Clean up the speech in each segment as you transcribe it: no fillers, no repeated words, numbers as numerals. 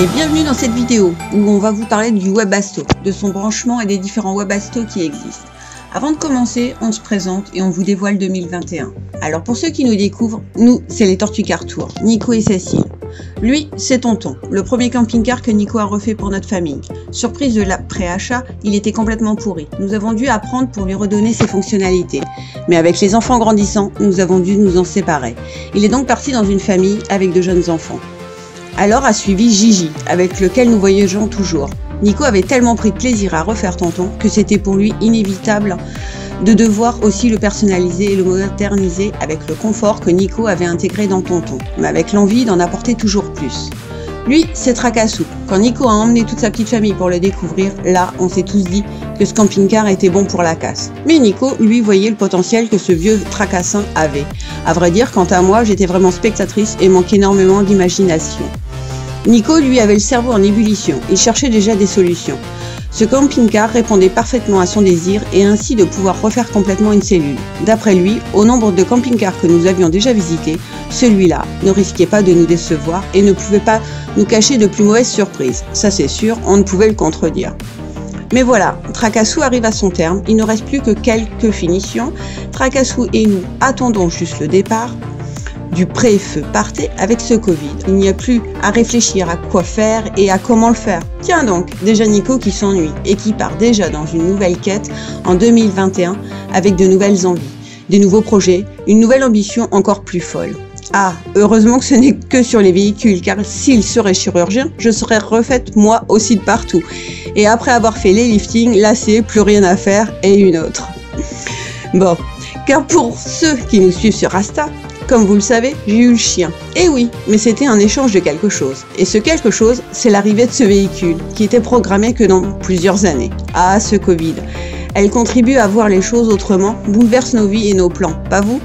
et bienvenue dans cette vidéo où on va vous parler du Webasto, de son branchement et des différents Webasto qui existent. Avant de commencer, on se présente et on vous dévoile 2021. Alors pour ceux qui nous découvrent, nous c'est les Tortue Cartour, Nico et Cécile. Lui, c'est Tonton, le premier camping-car que Nico a refait pour notre famille. Surprise de l'après-achat, il était complètement pourri. Nous avons dû apprendre pour lui redonner ses fonctionnalités. Mais avec les enfants grandissants, nous avons dû nous en séparer. Il est donc parti dans une famille avec de jeunes enfants. Alors a suivi Gigi, avec lequel nous voyageons toujours. Nico avait tellement pris plaisir à refaire Tonton que c'était pour lui inévitable de devoir aussi le personnaliser et le moderniser avec le confort que Nico avait intégré dans Tonton, mais avec l'envie d'en apporter toujours plus. Lui, c'est Tracassou. Quand Nico a emmené toute sa petite famille pour le découvrir, là, on s'est tous dit que ce camping-car était bon pour la casse. Mais Nico, lui, voyait le potentiel que ce vieux Tracassin avait. À vrai dire, quant à moi, j'étais vraiment spectatrice et manquait énormément d'imagination. Nico, lui, avait le cerveau en ébullition, il cherchait déjà des solutions. Ce camping-car répondait parfaitement à son désir et ainsi de pouvoir refaire complètement une cellule. D'après lui, au nombre de camping-cars que nous avions déjà visités, celui-là ne risquait pas de nous décevoir et ne pouvait pas nous cacher de plus mauvaises surprises. Ça c'est sûr, on ne pouvait le contredire. Mais voilà, Tracassou arrive à son terme, il ne reste plus que quelques finitions. Tracassou et nous attendons juste le départ du pré-feu. Partez avec ce Covid. Il n'y a plus à réfléchir à quoi faire et à comment le faire. Tiens donc, déjà Nico qui s'ennuie et qui part déjà dans une nouvelle quête en 2021 avec de nouvelles envies, des nouveaux projets, une nouvelle ambition encore plus folle. Ah, heureusement que ce n'est que sur les véhicules, car s'il serait chirurgien, je serais refaite moi aussi de partout. Et après avoir fait les liftings, là c'est plus rien à faire et une autre. Bon, car pour ceux qui nous suivent sur Insta, comme vous le savez, j'ai eu le chien. Et oui, mais c'était un échange de quelque chose. Et ce quelque chose, c'est l'arrivée de ce véhicule, qui était programmé que dans plusieurs années. Ah, ce Covid. Elle contribue à voir les choses autrement, bouleverse nos vies et nos plans, pas vous?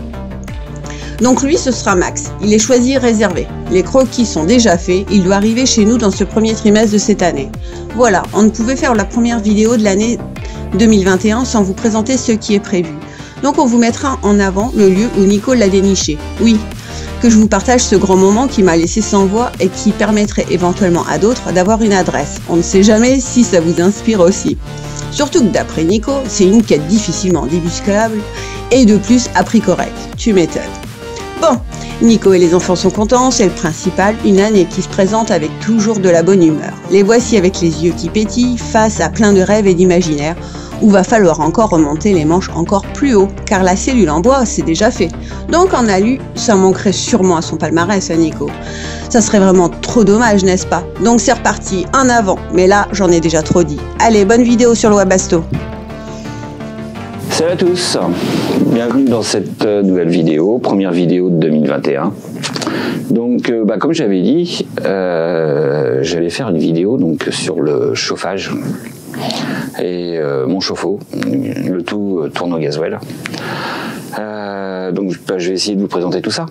Donc lui, ce sera Max. Il est choisi et réservé. Les croquis sont déjà faits, il doit arriver chez nous dans ce premier trimestre de cette année. Voilà, on ne pouvait faire la première vidéo de l'année 2021 sans vous présenter ce qui est prévu. Donc on vous mettra en avant le lieu où Nico l'a déniché. Oui, que je vous partage ce grand moment qui m'a laissé sans voix et qui permettrait éventuellement à d'autres d'avoir une adresse. On ne sait jamais si ça vous inspire aussi. Surtout que d'après Nico, c'est une quête difficilement débuscable et de plus à prix correct. Tu m'étonnes. Bon, Nico et les enfants sont contents, c'est le principal, une année qui se présente avec toujours de la bonne humeur. Les voici avec les yeux qui pétillent face à plein de rêves et d'imaginaires, où va falloir encore remonter les manches encore plus haut, car la cellule en bois, c'est déjà fait. Donc en alu, ça manquerait sûrement à son palmarès, à Nico. Ça serait vraiment trop dommage, n'est-ce pas? Donc c'est reparti, en avant, mais là, j'en ai déjà trop dit. Allez, bonne vidéo sur le Webasto. Salut à tous, bienvenue dans cette nouvelle vidéo, première vidéo de 2021. Donc, comme j'avais dit, j'allais faire une vidéo donc, sur le chauffage et mon chauffe-eau, le tout tourne au gasoil. Donc je vais essayer de vous présenter tout ça.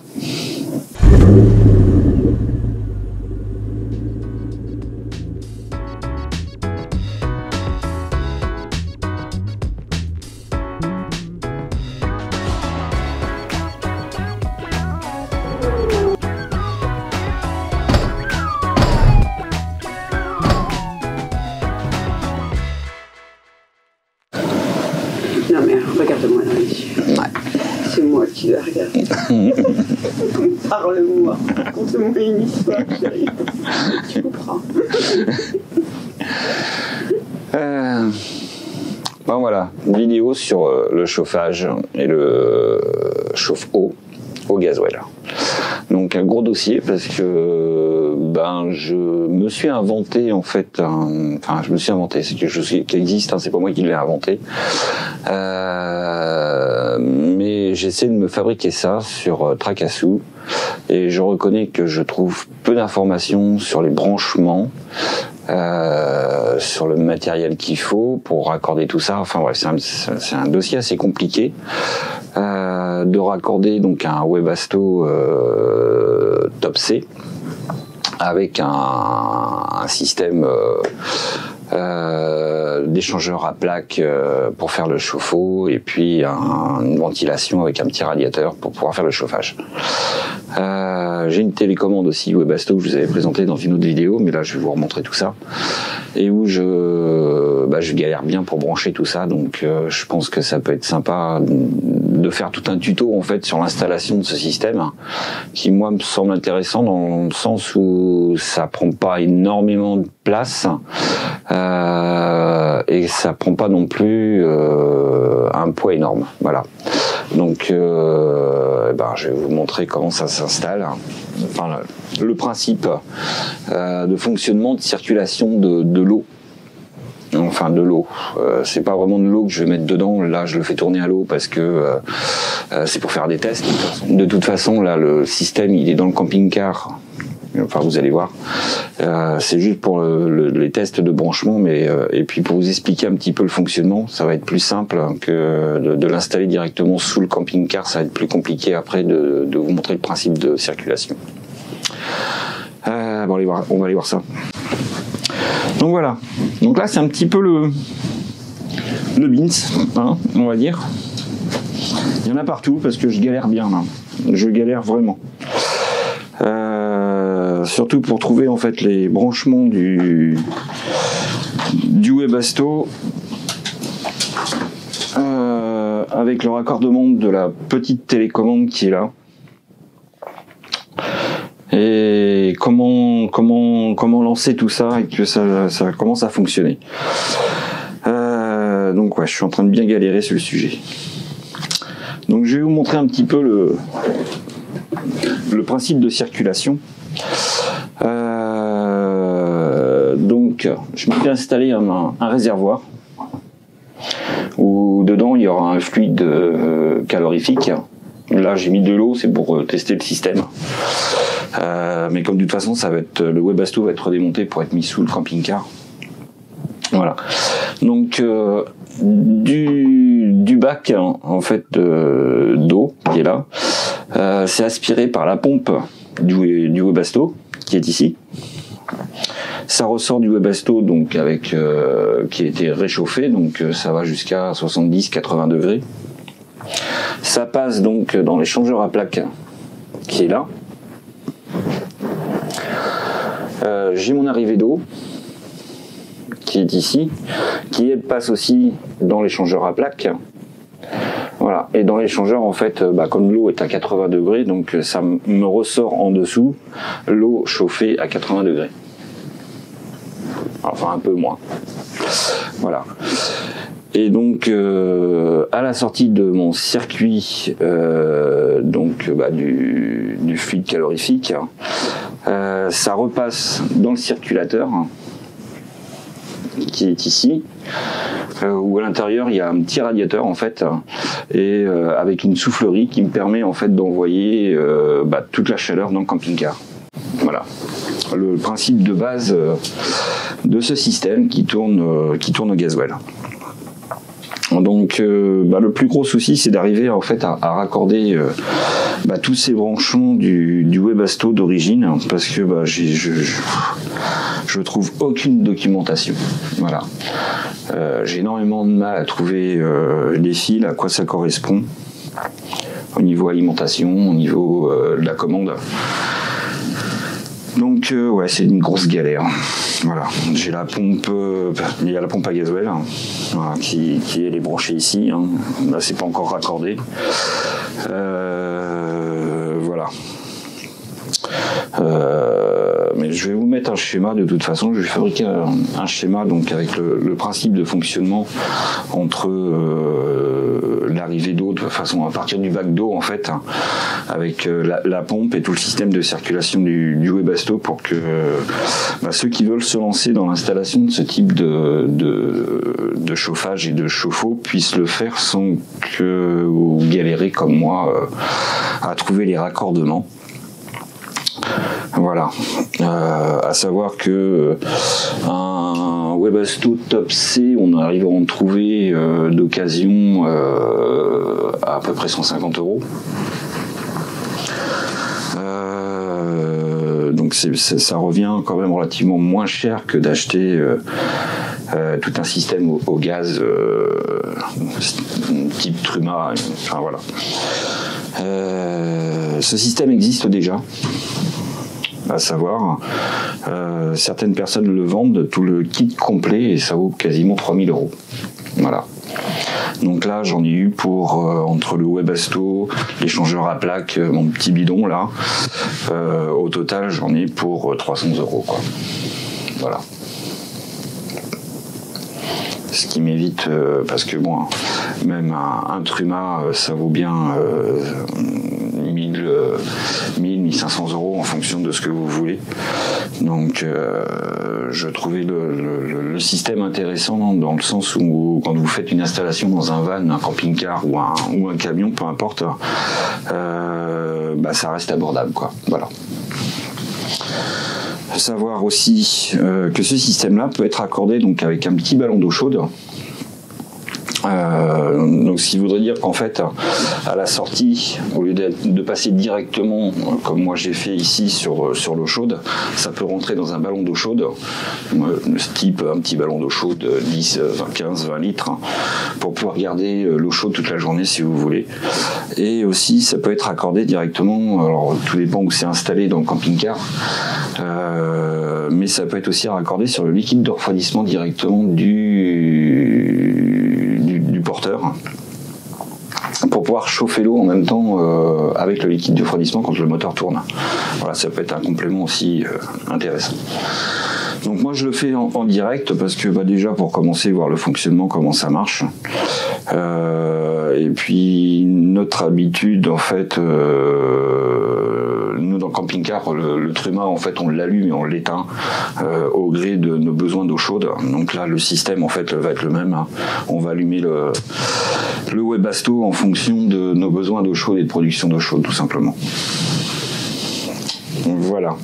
Regarde-moi dans les yeux. Ouais. C'est moi qui la regarde. Parle-moi. Raconte-moi une histoire, chérie. Tu comprends. Bon, voilà. Vidéo sur le chauffage et le chauffe-eau au gasoil. Donc, un gros dossier parce que je me suis inventé en fait, c'est quelque chose qui existe, hein, c'est pas moi qui l'ai inventé, mais j'essaie de me fabriquer ça sur Tracassou et je reconnais que je trouve peu d'informations sur les branchements, sur le matériel qu'il faut pour raccorder tout ça. Enfin bref, c'est un dossier assez compliqué de raccorder donc un Webasto Top C avec un système l'échangeur à plaques pour faire le chauffe-eau et puis une ventilation avec un petit radiateur pour pouvoir faire le chauffage. J'ai une télécommande aussi Webasto que je vous avais présenté dans une autre vidéo, mais là je vais vous remontrer tout ça, et où je galère bien pour brancher tout ça, donc je pense que ça peut être sympa de faire tout un tuto en fait sur l'installation de ce système qui moi me semble intéressant dans le sens où ça prend pas énormément de place et ça prend pas non plus un poids énorme, voilà. Donc je vais vous montrer comment ça s'installe, enfin le principe de fonctionnement, de circulation de l'eau. Enfin de l'eau, c'est pas vraiment de l'eau que je vais mettre dedans, là je le fais tourner à l'eau parce que c'est pour faire des tests. De toute façon là le système il est dans le camping-car, enfin vous allez voir, c'est juste pour les tests de branchement, mais et puis pour vous expliquer un petit peu le fonctionnement, ça va être plus simple que de l'installer directement sous le camping-car, ça va être plus compliqué après de vous montrer le principe de circulation. On va aller voir ça. Donc voilà, donc là c'est un petit peu le bins, hein, on va dire. Il y en a partout parce que je galère bien là, je galère vraiment. Surtout pour trouver en fait les branchements du Webasto avec le raccordement de la petite télécommande qui est là. Et comment lancer tout ça et que ça commence à fonctionner. Donc ouais, je suis en train de bien galérer sur le sujet. Donc je vais vous montrer un petit peu le principe de circulation. Donc je m'étais installé un réservoir où dedans il y aura un fluide calorifique. Là j'ai mis de l'eau, c'est pour tester le système. Mais comme de toute façon ça va être, le Webasto va être démonté pour être mis sous le camping-car, voilà. Donc du bac hein, en fait d'eau qui est là, c'est aspiré par la pompe du Webasto qui est ici. Ça ressort du Webasto donc avec qui a été réchauffé, donc ça va jusqu'à 70-80 degrés. Ça passe donc dans l'échangeur à plaques qui est là. J'ai mon arrivée d'eau qui est ici, qui passe aussi dans l'échangeur à plaques, voilà. Et dans l'échangeur en fait, comme l'eau est à 80 degrés, donc ça me ressort en dessous l'eau chauffée à 80 degrés, enfin un peu moins, voilà. Et donc à la sortie de mon circuit du fluide calorifique, ça repasse dans le circulateur qui est ici, où à l'intérieur il y a un petit radiateur en fait, et avec une soufflerie qui me permet en fait d'envoyer toute la chaleur dans le camping-car. Voilà le principe de base de ce système qui tourne au gasoil. Donc le plus gros souci c'est d'arriver en fait à raccorder tous ces branchements du Webasto d'origine, parce que je trouve aucune documentation, voilà. J'ai énormément de mal à trouver les fils, à quoi ça correspond au niveau alimentation, au niveau de la commande. Donc ouais, c'est une grosse galère. Voilà, j'ai la pompe, il y a la pompe à gasoil hein, qui est branchée ici. Hein. Là, c'est pas encore raccordé. Voilà. Mais je vais vous mettre un schéma. De toute façon, je vais fabriquer un schéma donc avec le principe de fonctionnement entre l'arrivée d'eau, de toute façon à partir du bac d'eau en fait, hein, avec la pompe et tout le système de circulation du Webasto, pour que ceux qui veulent se lancer dans l'installation de ce type de chauffage et de chauffe-eau puissent le faire sans que vous galérez comme moi à trouver les raccordements. Voilà, à savoir que un Webasto top C, on arrive à en trouver d'occasion à peu près 150 euros. donc ça revient quand même relativement moins cher que d'acheter tout un système au gaz type Truma, enfin voilà. Ce système existe déjà, à savoir, certaines personnes le vendent, tout le kit complet, et ça vaut quasiment 3 000 €. Voilà. Donc là, j'en ai eu pour, entre le Webasto, l'échangeur à plaques, mon petit bidon là, au total, j'en ai pour 300 €, quoi. Voilà. Ce qui m'évite, parce que bon, même un Truma, ça vaut bien 1 500 € en fonction de ce que vous voulez. Donc je trouvais le système intéressant dans le sens où quand vous faites une installation dans un van, un camping-car ou un camion, peu importe, ça reste abordable, quoi. Voilà. Savoir aussi que ce système-là peut être accordé donc avec un petit ballon d'eau chaude. Donc ce qui voudrait dire qu'en fait à la sortie, au lieu de passer directement comme moi j'ai fait ici sur l'eau chaude, ça peut rentrer dans un ballon d'eau chaude, type un petit ballon d'eau chaude 10, 20, 15, 20 litres pour pouvoir garder l'eau chaude toute la journée si vous voulez. Et aussi ça peut être accordé directement, alors tout dépend où c'est installé dans le camping-car, mais ça peut être aussi raccordé sur le liquide de refroidissement directement du porteur pour pouvoir chauffer l'eau en même temps avec le liquide de refroidissement quand le moteur tourne. Voilà, ça peut être un complément aussi intéressant. Donc moi je le fais en direct parce que déjà pour commencer, voir le fonctionnement, comment ça marche. Et puis notre habitude en fait, nous dans le camping-car, le Truma en fait on l'allume et on l'éteint au gré de nos besoins d'eau chaude. Donc là le système en fait va être le même. On va allumer le Webasto en fonction de nos besoins d'eau chaude et de production d'eau chaude tout simplement. Donc, voilà.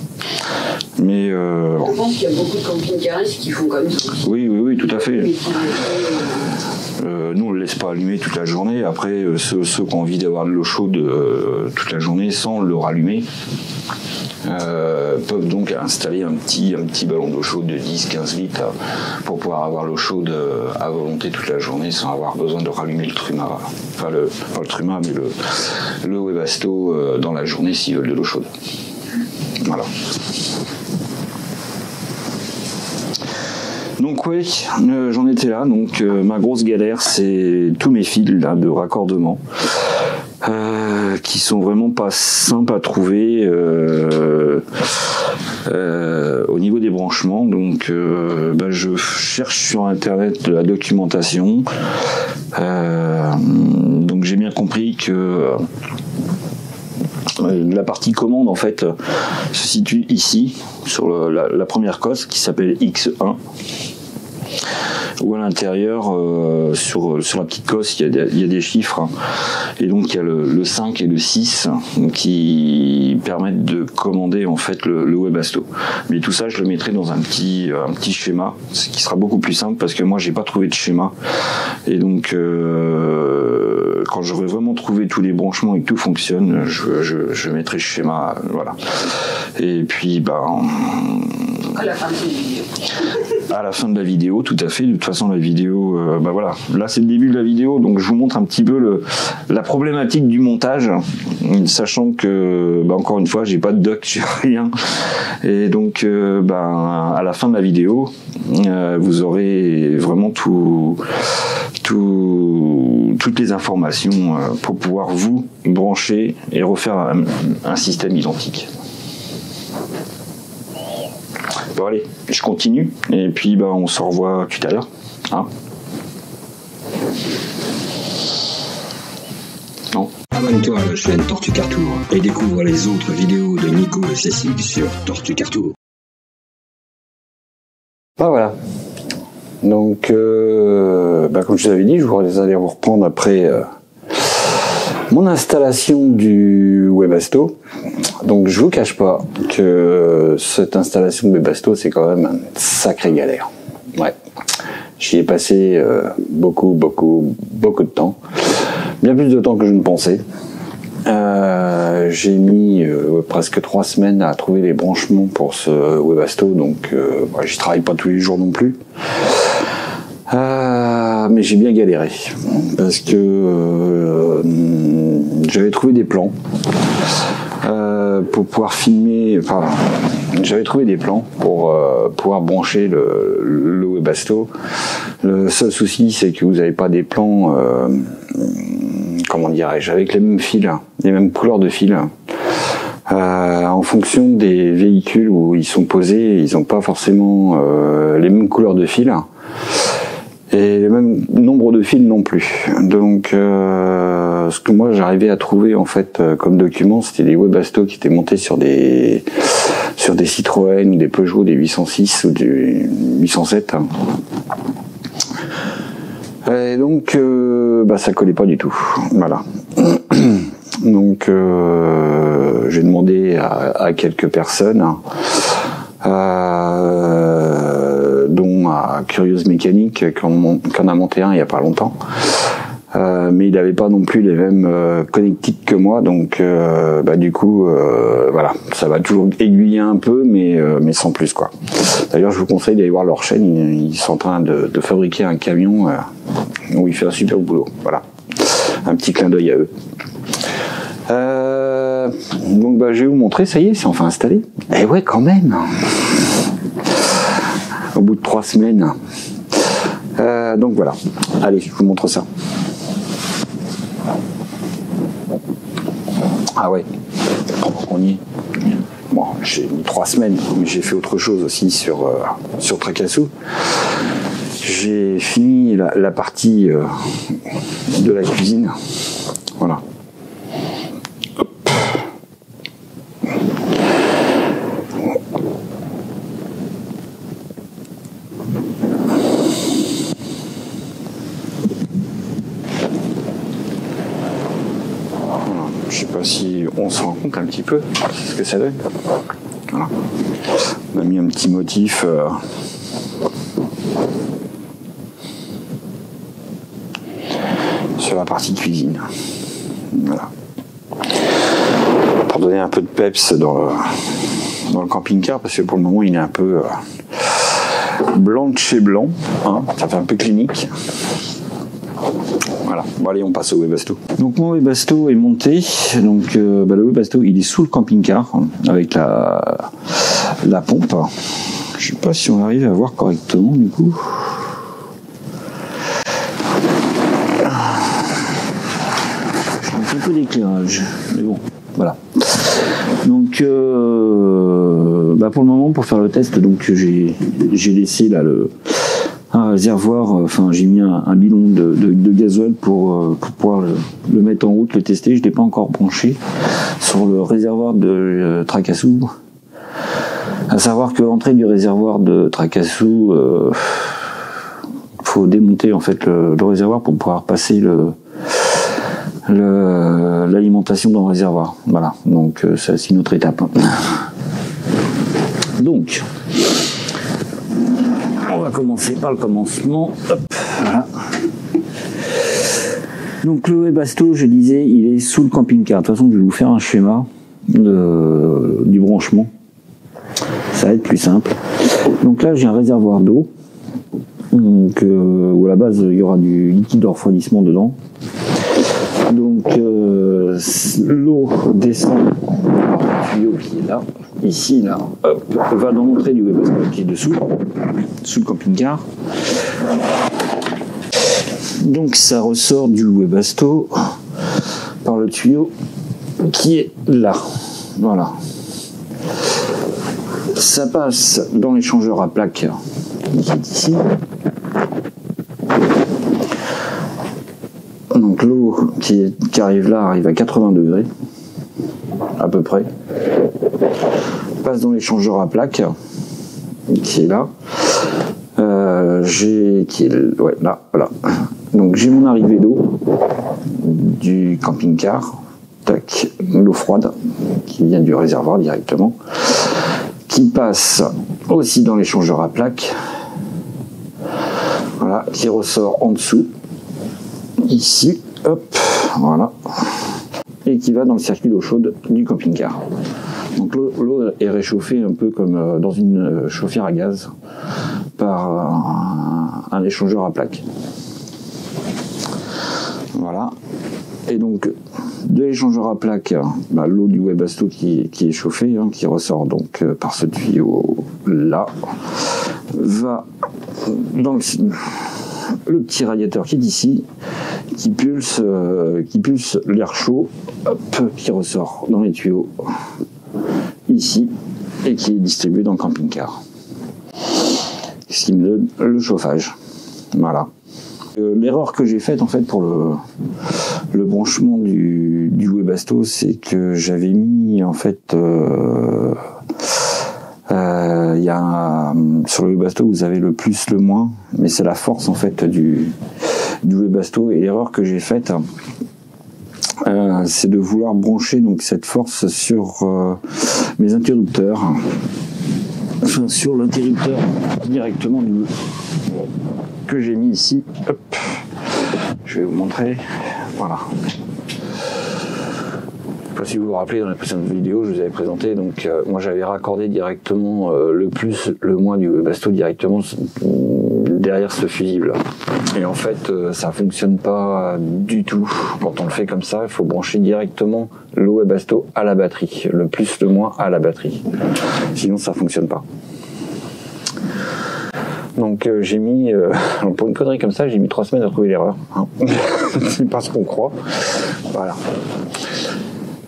Mais je pense qu'il y a beaucoup de camping-caristes qui font comme ça. Oui, tout à fait. Nous, on ne le laisse pas allumer toute la journée. Après, ceux qui ont envie d'avoir de l'eau chaude toute la journée sans le rallumer peuvent donc installer un petit ballon d'eau chaude de 10-15 litres pour pouvoir avoir l'eau chaude à volonté toute la journée sans avoir besoin de rallumer le Truma. Enfin, pas le Truma, mais le Webasto dans la journée s'ils veulent de l'eau chaude. Voilà. Donc oui, j'en étais là, donc ma grosse galère c'est tous mes fils là, de raccordement qui sont vraiment pas simples à trouver au niveau des branchements. Donc je cherche sur internet de la documentation, donc j'ai bien compris que la partie commande en fait se situe ici sur la première cosse qui s'appelle X1, où à l'intérieur sur la petite cosse il y a des chiffres, et donc il y a le 5 et le 6 qui permettent de commander en fait le Webasto. Mais tout ça je le mettrai dans un petit schéma, ce qui sera beaucoup plus simple parce que moi j'ai pas trouvé de schéma, et donc quand j'aurai vraiment trouvé tous les branchements et que tout fonctionne, je mettrai ce schéma, voilà. Et puis à la fin de la vidéo. À la fin de la vidéo, tout à fait. De toute façon, la vidéo, voilà. Là, c'est le début de la vidéo, donc je vous montre un petit peu la problématique du montage, sachant que, encore une fois, j'ai pas de doc, j'ai rien. Et donc, à la fin de la vidéo, vous aurez vraiment toutes les informations pour pouvoir vous brancher et refaire un système identique. Bon allez, je continue et puis on se revoit tout à l'heure. Hein ? Non ? Abonne-toi à la chaîne Tortue Cartour et découvre les autres vidéos de Nico et Cécile sur Tortue Cartour. Voilà. Donc, comme je vous avais dit, je vais aller vous reprendre après mon installation du Webasto. Donc, je vous cache pas que cette installation de Webasto, c'est quand même une sacrée galère. Ouais. J'y ai passé beaucoup de temps. Bien plus de temps que je ne pensais. J'ai mis presque 3 semaines à trouver les branchements pour ce Webasto, donc j'y travaille pas tous les jours non plus. Mais j'ai bien galéré parce que j'avais trouvé des plans pour pouvoir filmer, enfin j'avais trouvé des plans pour pouvoir brancher le Webasto. Le seul souci, c'est que vous n'avez pas des plans comment dirais-je, avec les mêmes fils, les mêmes couleurs de fils. En fonction des véhicules où ils sont posés, ils n'ont pas forcément les mêmes couleurs de fils et le même nombre de fils non plus. Donc ce que moi j'arrivais à trouver en fait comme document, c'était des Webasto qui étaient montés sur des Citroën, des Peugeot, des 806 ou des 807. Et donc ça collait pas du tout, voilà. Donc j'ai demandé à quelques personnes, dont à Curieuse Mécanique, qu'on a monté un il n'y a pas longtemps, mais il n'avait pas non plus les mêmes connectiques que moi, donc du coup voilà, ça va toujours aiguiller un peu, mais sans plus quoi. D'ailleurs je vous conseille d'aller voir leur chaîne, ils sont en train de fabriquer un camion où il fait un super boulot, voilà, un petit clin d'œil à eux. Donc je vais vous montrer, ça y est, c'est enfin installé. Eh ouais, quand même, au bout de 3 semaines. Donc voilà, allez, je vous montre ça. Ah ouais, pendant qu'on y est. Bon, j'ai mis 3 semaines, mais j'ai fait autre chose aussi sur Tracassou. J'ai fini la partie de la cuisine. Voilà. Je sais pas si on se rend compte un petit peu ce que ça donne. Voilà. On a mis un petit motif. Sur la partie cuisine. Voilà. Pour donner un peu de peps dans le camping-car, parce que pour le moment il est un peu blanc de chez blanc, hein, ça fait un peu clinique. Voilà, bon allez, on passe au Webasto. Donc mon Webasto est monté, donc le Webasto il est sous le camping-car, hein, avec la pompe. Je sais pas si on arrive à voir correctement du coup. Peu d'éclairage, mais bon, voilà. Donc pour le moment, pour faire le test, donc j'ai laissé là un réservoir, enfin j'ai mis un bidon de gasoil pour pouvoir le mettre en route, le tester. Je l'ai pas encore branché sur le réservoir de Tracassou, à savoir que l'entrée du réservoir de Tracassou, faut démonter en fait le réservoir pour pouvoir passer l'alimentation dans le réservoir. Voilà, donc ça c'est une autre étape. Donc on va commencer par le commencement. Hop, voilà. Donc le Webasto, je disais, il est sous le camping-car. De toute façon je vais vous faire un schéma du branchement, ça va être plus simple. Donc là j'ai un réservoir d'eau, donc où à la base il y aura du liquide de refroidissement dedans. Donc l'eau descend par le tuyau qui est là, ici, là, hop, va dans l'entrée du Webasto qui est dessous, sous le camping-car. Donc ça ressort du Webasto par le tuyau qui est là. Voilà. Ça passe dans l'échangeur à plaques qui est ici. Donc l'eau qui arrive là arrive à 80 degrés, à peu près, passe dans l'échangeur à plaques, qui est là, là, voilà. Donc j'ai mon arrivée d'eau du camping-car, tac, l'eau froide, qui vient du réservoir directement, qui passe aussi dans l'échangeur à plaques, voilà, qui ressort en dessous, ici, hop, voilà, et qui va dans le circuit d'eau chaude du camping-car. Donc l'eau est réchauffée un peu comme dans une chauffière à gaz par un échangeur à plaques. Voilà. Et donc de l'échangeur à plaques, bah, l'eau du Webasto qui est chauffée, hein, qui ressort donc par ce tuyau-là, va dans le petit radiateur qui est ici, qui pulse l'air chaud, hop, qui ressort dans les tuyaux ici et qui est distribué dans le camping-car. Ce qui me donne le chauffage. Voilà. L'erreur que j'ai faite en fait pour le branchement du Webasto, c'est que j'avais mis en fait sur le Webasto vous avez le plus le moins, mais c'est la force en fait du Webasto, et l'erreur que j'ai faite c'est de vouloir brancher donc cette force sur mes interrupteurs, enfin sur l'interrupteur directement que j'ai mis ici. Hop, je vais vous montrer. Voilà. Je ne sais pas si vous vous rappelez, dans la précédente vidéo, je vous avais présenté. Donc, moi, j'avais raccordé directement le plus, le moins du Webasto directement derrière ce fusible. Et en fait, ça fonctionne pas du tout. Quand on le fait comme ça, il faut brancher directement le Webasto à la batterie, le plus, le moins à la batterie. Sinon, ça fonctionne pas. Donc j'ai mis, pour une connerie comme ça, j'ai mis 3 semaines à trouver l'erreur. Hein. C'est pas ce qu'on croit. Voilà.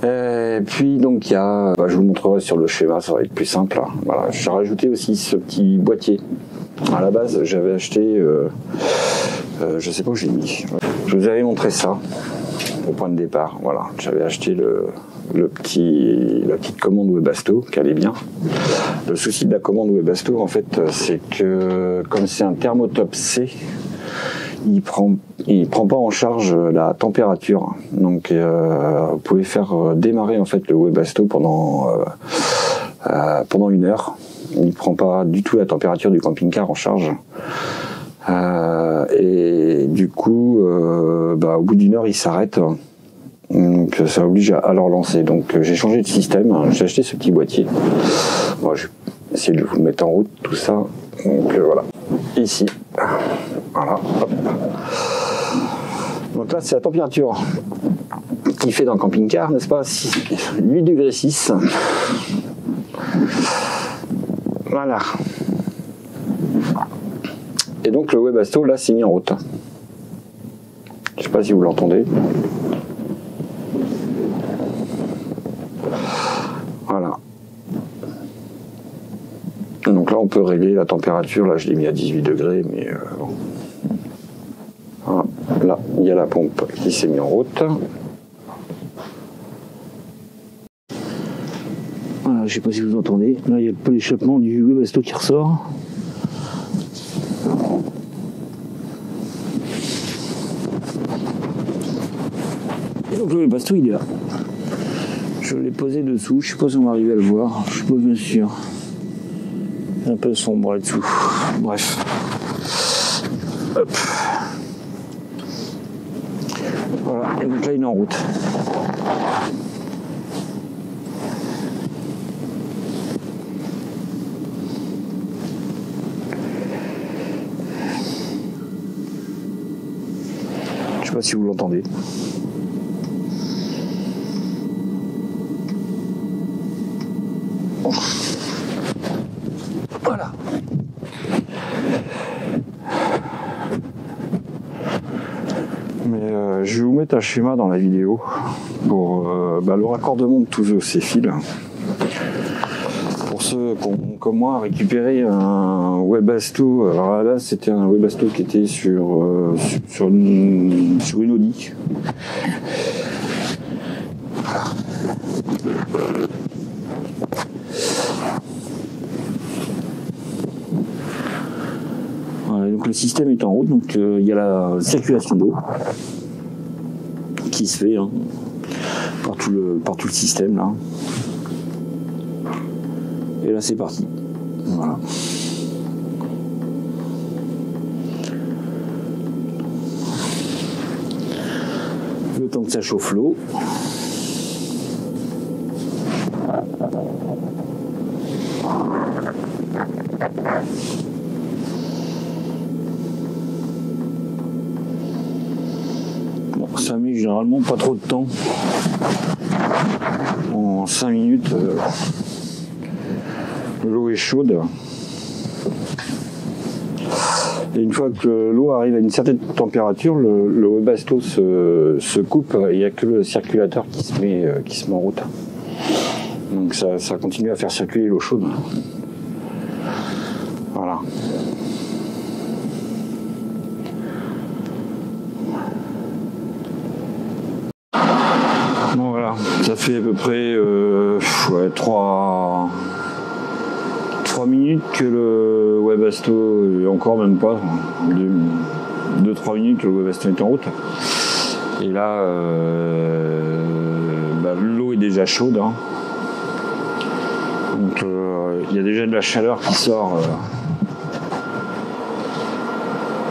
Et puis donc il y a, bah, je vous montrerai sur le schéma, ça va être plus simple. Hein. Voilà. J'ai rajouté aussi ce petit boîtier. À la base j'avais acheté, je sais pas où j'ai mis. Je vous avais montré ça au point de départ. Voilà. J'avais acheté la petite commande Webasto qui allait bien. Le souci de la commande Webasto en fait, c'est que comme c'est un thermotop C, il prend pas en charge la température. Donc vous pouvez faire démarrer en fait le Webasto pendant 1 heure. Il prend pas du tout la température du camping-car en charge. Et du coup bah, au bout d'1 heure il s'arrête. Donc ça oblige à le relancer. Donc j'ai changé de système, j'ai acheté ce petit boîtier. Bon, je vais essayer de vous le mettre en route, tout ça. Donc voilà, ici. Voilà, hop. Donc là c'est la température qu'il fait dans le camping-car, n'est-ce pas, 8,6 degrés. Voilà. Et donc le Webasto là s'est mis en route. Je sais pas si vous l'entendez. Voilà. Donc là, on peut régler la température. Là, je l'ai mis à 18 degrés, mais bon. Voilà. Là, il y a la pompe qui s'est mise en route. Voilà, je ne sais pas si vous entendez. Là, il y a peu l'échappement du Webasto qui ressort. Et donc, le Webasto, il est là. Je l'ai posé dessous, je ne sais pas si on va arriver à le voir, je ne suis pas bien sûr. C'est un peu sombre là-dessous. Bref. Hop. Voilà, et donc là il est en route. Je ne sais pas si vous l'entendez. Voilà. Mais je vais vous mettre un schéma dans la vidéo pour le raccordement de tous ces fils. Pour ceux qui ont, comme moi, récupéré un Webasto. Alors là, c'était un Webasto qui était sur une Audi. Donc le système est en route, donc il y a la circulation d'eau qui se fait hein, par tout le système là. Et là c'est parti. Voilà. Le temps que ça chauffe l'eau. Bon, ça met généralement pas trop de temps. En 5 minutes, l'eau est chaude. Et une fois que l'eau arrive à une certaine température, le Webasto se coupe et il n'y a que le circulateur qui se met en route. Donc ça continue à faire circuler l'eau chaude. Voilà. Bon voilà, ça fait à peu près 3 minutes que le Webasto, et encore même pas, 2-3 minutes que le Webasto est en route. Et là, l'eau est déjà chaude. Hein. Donc il y a déjà de la chaleur qui sort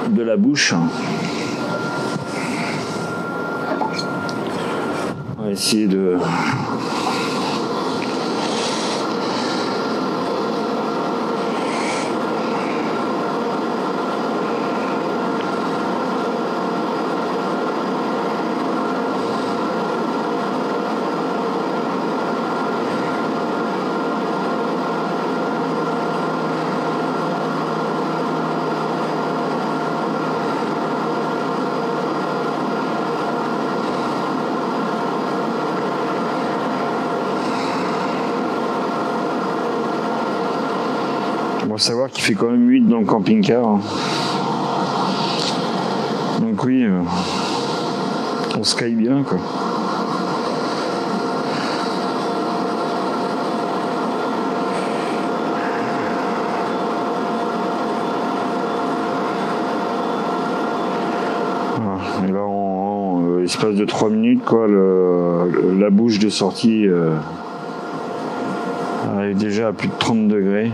de la bouche. On va essayer de... On va savoir qu'il fait quand même 8 dans le camping-car. Donc oui, on se caille bien quoi. Voilà. Et là, en espace de 3 minutes, quoi, la bouche de sortie arrive déjà à plus de 30 degrés.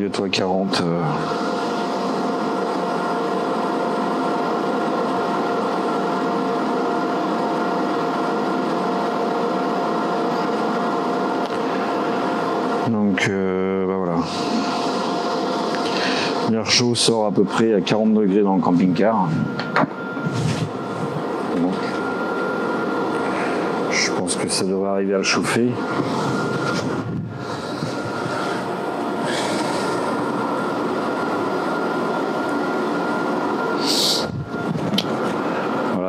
Le toit 40. Donc voilà. L'air chaud sort à peu près à 40 degrés dans le camping-car. Je pense que ça devrait arriver à le chauffer.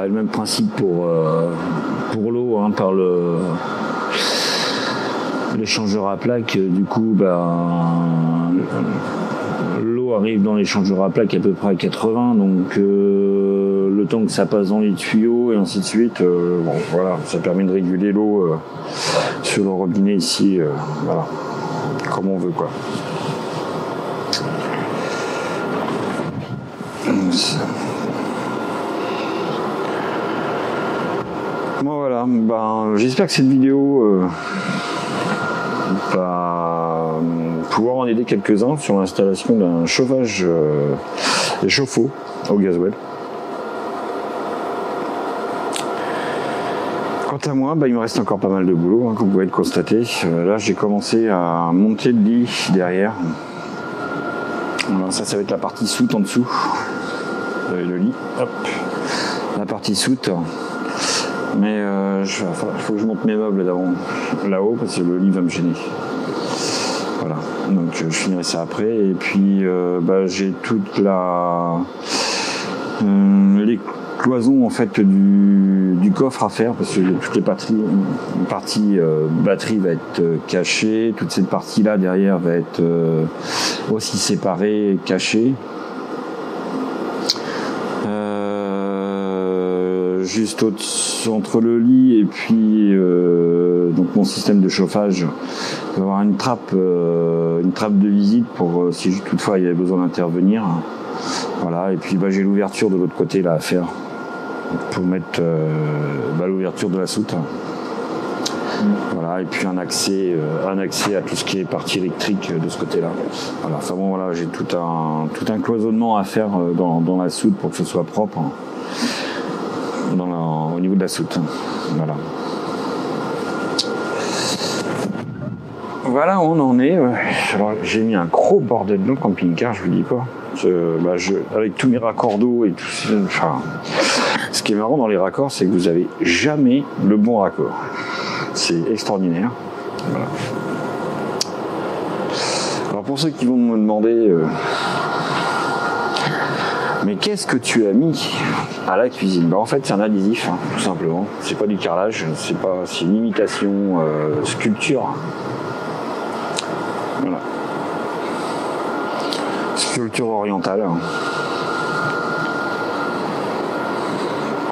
Le même principe pour l'eau, hein, par l'échangeur à plaques. Du coup, l'eau arrive dans l'échangeur à plaques à peu près à 80, donc le temps que ça passe dans les tuyaux et ainsi de suite, voilà, ça permet de réguler l'eau sur le robinet ici, voilà, comme on veut quoi. Bon voilà, j'espère que cette vidéo va pouvoir en aider quelques-uns sur l'installation d'un chauffage et chauffe-eau au gasoil. Quant à moi, il me reste encore pas mal de boulot, hein, comme vous pouvez le constater. Là j'ai commencé à monter le lit derrière. Alors, ça va être la partie soute en dessous. Vous avez le lit, hop, la partie soute. Mais faut que je monte mes meubles là-haut parce que le lit va me gêner. Voilà, donc je finirai ça après. Et puis j'ai toute la... les cloisons en fait du coffre à faire parce que toutes les parties, une partie batterie va être cachée, toute cette partie là derrière va être aussi séparée, cachée. Juste entre le lit et puis donc mon système de chauffage, il va y avoir une trappe de visite pour si toutefois il y avait besoin d'intervenir. Voilà, et puis j'ai l'ouverture de l'autre côté là à faire pour mettre l'ouverture de la soute. Voilà, et puis un accès à tout ce qui est partie électrique de ce côté là. Voilà, enfin bon voilà, j'ai tout un cloisonnement à faire dans la soute pour que ce soit propre. Au niveau de la soute. Voilà. Voilà où on en est. Alors j'ai mis un gros bordel dans le camping-car, je vous dis pas. Avec tous mes raccords d'eau et tout. Ce qui est marrant dans les raccords, c'est que vous n'avez jamais le bon raccord. C'est extraordinaire. Voilà. Alors pour ceux qui vont me demander mais qu'est-ce que tu as mis à la cuisine? En fait, c'est un adhésif, hein, tout simplement. C'est pas du carrelage, c'est une imitation sculpture. Voilà. Sculpture orientale. Hein,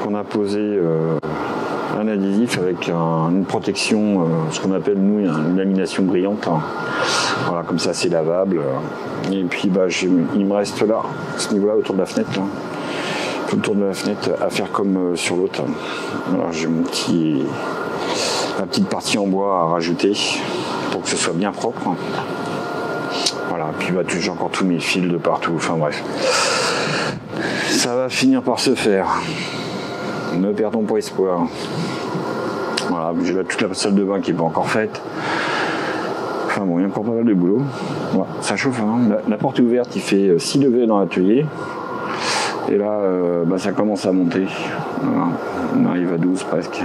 qu'on a posé un adhésif avec une protection, ce qu'on appelle nous une lamination brillante. Hein. Voilà, comme ça c'est lavable. Et puis il me reste là, à ce niveau-là, autour de la fenêtre. Là. Tout autour de la fenêtre à faire comme sur l'autre. Voilà, j'ai ma petite partie en bois à rajouter pour que ce soit bien propre. Voilà, puis j'ai encore tous mes fils de partout. Enfin bref. Ça va finir par se faire. Ne perdons pas espoir. Voilà, j'ai là toute la salle de bain qui n'est pas encore faite. Enfin bon, il y a encore pas mal de boulot. Ouais, ça chauffe, hein. La porte est ouverte, il fait 6 degrés dans l'atelier. Et là, ça commence à monter. Voilà. On arrive à 12 presque.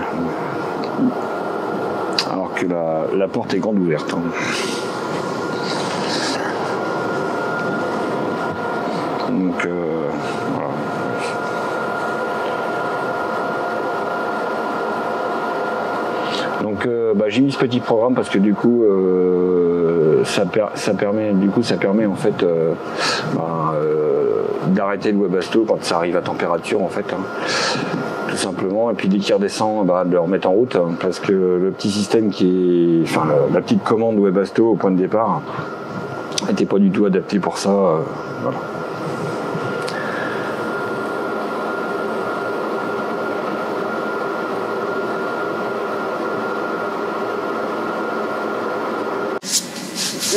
Alors que la porte est grande ouverte. Hein. Donc, voilà. Donc j'ai mis ce petit programme parce que du coup ça permet en fait d'arrêter le Webasto quand ça arrive à température en fait, hein, tout simplement, et puis dès qu'il redescend de le remettre en route, hein, parce que le petit système qui est, la petite commande Webasto au point de départ n'était pas du tout adaptée pour ça, voilà.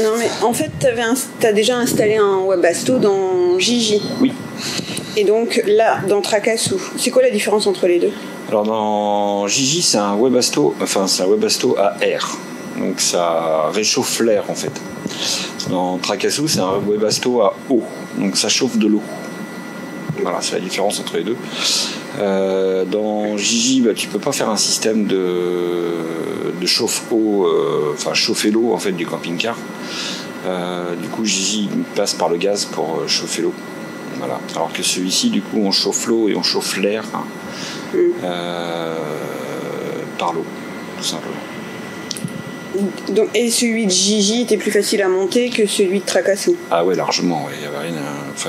Non mais en fait t'as déjà installé un Webasto dans Gigi. Oui. Et donc là dans Tracassou, c'est quoi la différence entre les deux? Alors dans Gigi c'est un Webasto, à air. Donc ça réchauffe l'air en fait. Dans Tracassou c'est un Webasto à eau. Donc ça chauffe de l'eau. Voilà, c'est la différence entre les deux. Dans Gigi, tu peux pas faire un système de chauffe-eau, chauffer l'eau en fait du camping-car. Du coup, Gigi passe par le gaz pour chauffer l'eau. Voilà. Alors que celui-ci, du coup, on chauffe l'eau et on chauffe l'air par l'eau, tout simplement. Donc, et celui de Gigi était plus facile à monter que celui de Tracassou? Ah ouais, largement. Ouais. Il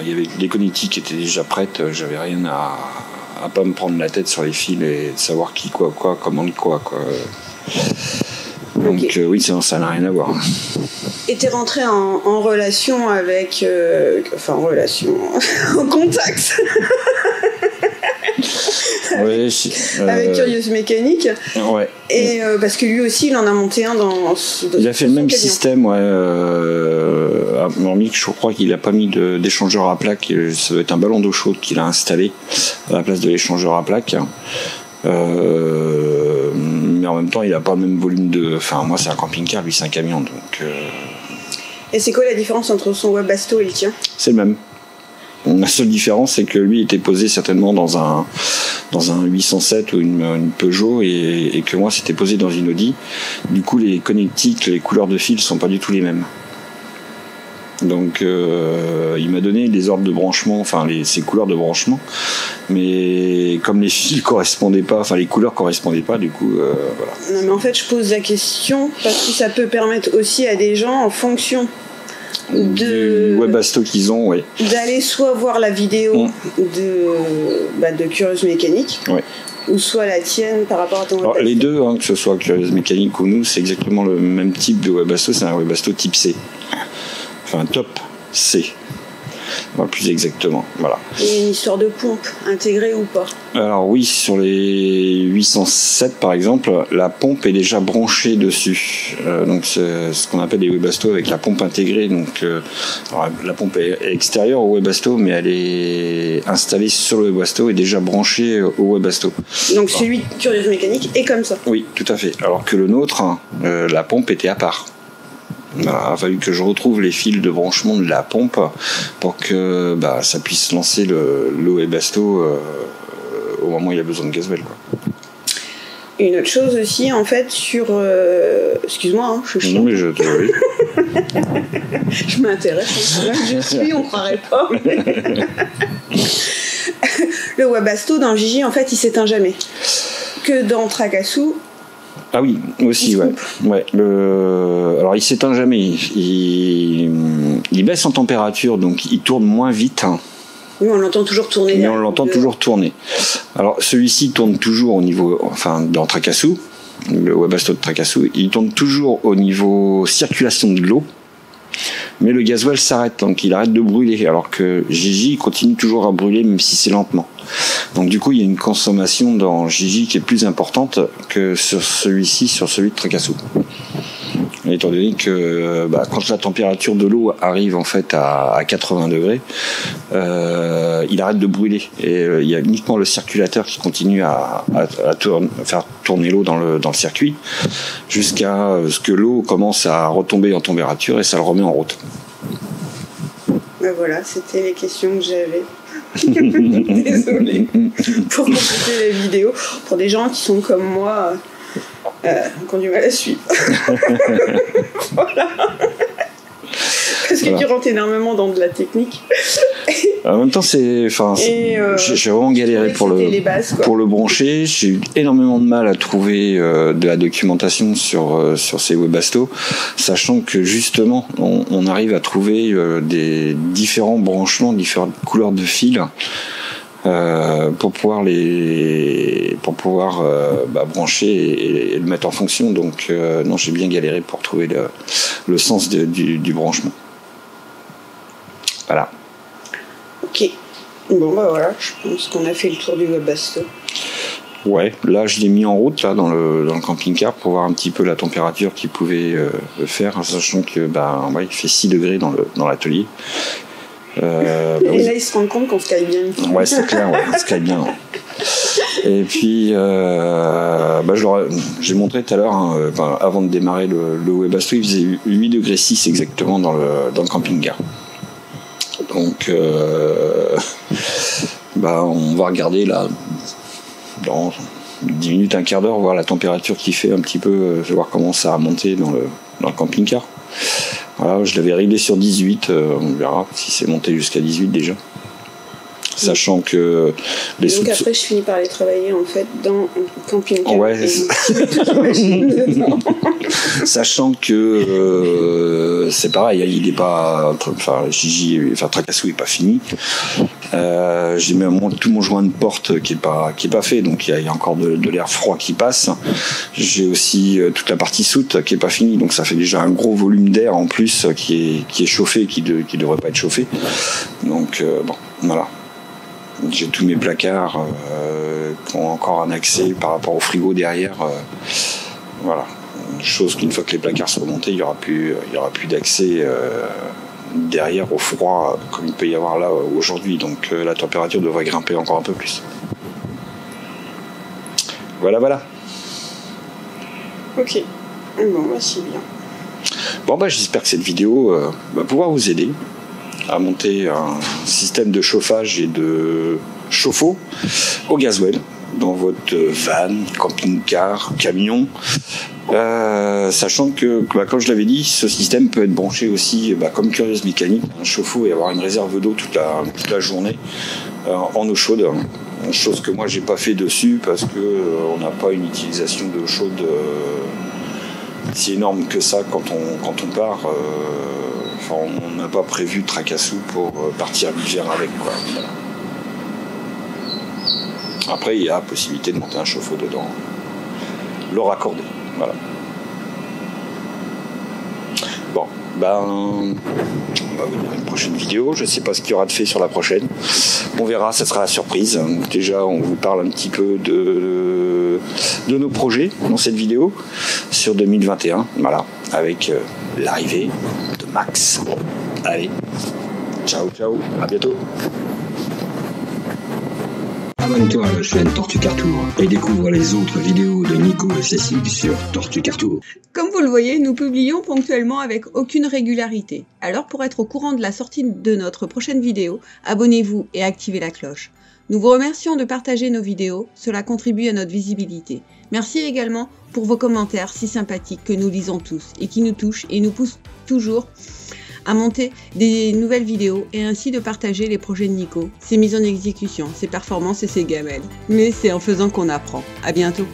y avait les connectiques qui étaient déjà prêtes. J'avais rien à pas me prendre la tête sur les fils et savoir qui quoi commande quoi. Donc okay. Oui, ça n'a rien à voir. Et t'es rentré en relation avec en contact avec Curieuse Mécanique. Ouais. Et parce que lui aussi il en a monté un il a fait le même camion. Système, ouais. Je crois qu'il n'a pas mis d'échangeur à plaque. Ça doit être un ballon d'eau chaude qu'il a installé à la place de l'échangeur à plaque. Mais en même temps il n'a pas le même volume de... moi c'est un camping-car, lui c'est un camion, donc. Et c'est quoi la différence entre son Webasto et le tien? C'est le même. La seule différence, c'est que lui était posé certainement dans un 807 ou une Peugeot et que moi, c'était posé dans une Audi. Du coup, les connectiques, les couleurs de fil sont pas du tout les mêmes. Donc, il m'a donné les ordres de branchement, enfin, ses couleurs de branchement. Mais comme les fils correspondaient pas, enfin, les couleurs correspondaient pas, du coup, voilà. Non, mais en fait, je pose la question parce que ça peut permettre aussi à des gens en fonction du Webasto qu'ils ont, oui. D'aller soit voir la vidéo de Curieuse Mécanique, oui, ou soit la tienne par rapport à ton Webasto. Les deux, hein, que ce soit Curieuse Mécanique ou nous, c'est exactement le même type de Webasto, c'est un Webasto type C. Enfin, top C. Voilà, plus exactement. Voilà. Et une histoire de pompe intégrée ou pas? Alors oui, sur les 807 par exemple, la pompe est déjà branchée dessus. Donc c'est ce qu'on appelle des Webasto avec la pompe intégrée. Donc alors, la pompe est extérieure au Webasto, mais elle est installée sur le Webasto et déjà branchée au Webasto. Donc celui de Curieuse Mécanique est comme ça? Oui, tout à fait. Alors que le nôtre, la pompe était à part. Bah, il a fallu que je retrouve les fils de branchement de la pompe pour que ça puisse lancer le Webasto au moment où il a besoin de gasoil, quoi. Une autre chose aussi, en fait, sur... Excuse-moi, hein, je suis... Non, mais je m'intéresse. Hein. Je suis, on croirait pas. Mais... le Webasto dans Gigi, en fait, il s'éteint jamais. Que dans Tracassou... Ah oui, aussi, ouais. Ouais, alors il s'éteint jamais, il baisse en température, donc il tourne moins vite. Oui, on l'entend toujours tourner. Mais on l'entend toujours tourner. Alors celui-ci tourne toujours au niveau, enfin dans Tracassou, le Webasto de Tracassou, il tourne toujours au niveau circulation de l'eau, mais le gasoil s'arrête, donc il arrête de brûler, alors que Gigi continue toujours à brûler, même si c'est lentement. Donc du coup il y a une consommation dans Gigi qui est plus importante que sur celui-ci, sur celui de Tracassou, étant donné que quand la température de l'eau arrive en fait à 80 degrés, il arrête de brûler et il y a uniquement le circulateur qui continue à faire tourner l'eau dans le circuit jusqu'à ce que l'eau commence à retomber en température et ça le remet en route. Ben voilà, c'était les questions que j'avais. Désolée pour compléter la vidéo. Pour des gens qui sont comme moi, qui ont du mal à suivre. Voilà. Parce que tu rentres énormément dans de la technique. En même temps, j'ai vraiment galéré pour le brancher. J'ai eu énormément de mal à trouver de la documentation sur ces Webasto, sachant que justement, on arrive à trouver des différents branchements, différentes couleurs de fil pour pouvoir brancher et le mettre en fonction. Donc non, j'ai bien galéré pour trouver le sens du branchement. Voilà. Ok. Bon, voilà, je pense qu'on a fait le tour du Webasto. Ouais, là, je l'ai mis en route, là, dans le camping-car, pour voir un petit peu la température qu'il pouvait faire, sachant que, il fait 6 degrés dans l'atelier. Là, ils se rendent compte qu'on skype bien. Ouais, c'est clair, ouais, on skype bien. Et puis, j'ai montré tout à l'heure, hein, avant de démarrer le Webasto, il faisait 8 degrés 6 exactement dans le camping-car. Donc, on va regarder là dans 10 minutes, un quart d'heure, voir la température qu'il fait un petit peu, voir comment ça a monté dans le camping-car. Voilà, je l'avais réglé sur 18, on verra si c'est monté jusqu'à 18 déjà. Sachant que les donc après je finis par les travailler en fait dans un camping-car, ouais. Sachant que c'est pareil, il est pas, enfin Tracassou est pas fini, j'ai mis tout mon joint de porte qui est pas fait, donc il y a encore de l'air froid qui passe. J'ai aussi toute la partie soute qui est pas finie, donc ça fait déjà un gros volume d'air en plus qui est chauffé, qui devrait pas être chauffé. Donc voilà. J'ai tous mes placards qui ont encore un accès par rapport au frigo derrière. Voilà. Chose qu'une fois que les placards sont montés, il n'y aura plus d'accès derrière au froid comme il peut y avoir là aujourd'hui. Donc la température devrait grimper encore un peu plus. Voilà, voilà. Ok. Bon, c'est bien. Bon, j'espère que cette vidéo va pouvoir vous aider. à monter un système de chauffage et de chauffe-eau au gasoil dans votre van, camping-car, camion, sachant que, comme je l'avais dit, ce système peut être branché aussi, comme Curieuse Mécanique, un chauffe-eau et avoir une réserve d'eau toute la journée en eau chaude. Chose que moi j'ai pas fait dessus parce que on n'a pas une utilisation d'eau chaude si énorme que ça quand on part. On n'a pas prévu Tracassou pour partir l'hiver avec, quoi. Voilà. Après, il y a possibilité de monter un chauffe-eau dedans, le raccorder, voilà. Bon, on va vous dire une prochaine vidéo, je ne sais pas ce qu'il y aura de fait sur la prochaine, on verra, ça sera la surprise. Déjà, on vous parle un petit peu de nos projets dans cette vidéo, sur 2021, voilà, avec l'arrivée de Max. Allez, ciao, ciao, à bientôt. Abonne-toi à la chaîne Tortue Cartour et découvre les autres vidéos de Nico et Cécile sur Tortue Cartour. Comme vous le voyez, nous publions ponctuellement avec aucune régularité. Alors pour être au courant de la sortie de notre prochaine vidéo, abonnez-vous et activez la cloche. Nous vous remercions de partager nos vidéos, cela contribue à notre visibilité. Merci également pour vos commentaires si sympathiques que nous lisons tous et qui nous touchent et nous poussent toujours à monter des nouvelles vidéos et ainsi de partager les projets de Nico, ses mises en exécution, ses performances et ses gamelles. Mais c'est en faisant qu'on apprend. À bientôt.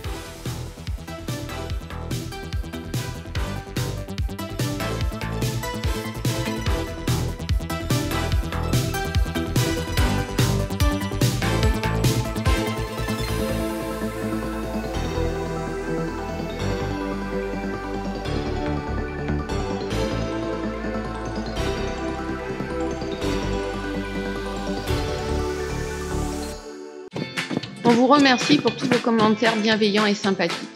On vous remercie pour tous vos commentaires bienveillants et sympathiques.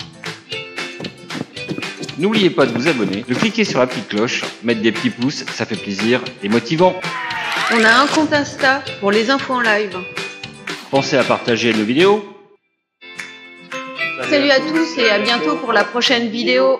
N'oubliez pas de vous abonner, de cliquer sur la petite cloche, mettre des petits pouces, ça fait plaisir et motivant. On a un compte Insta pour les infos en live. Pensez à partager nos vidéos. Salut à tous et à bientôt pour la prochaine vidéo.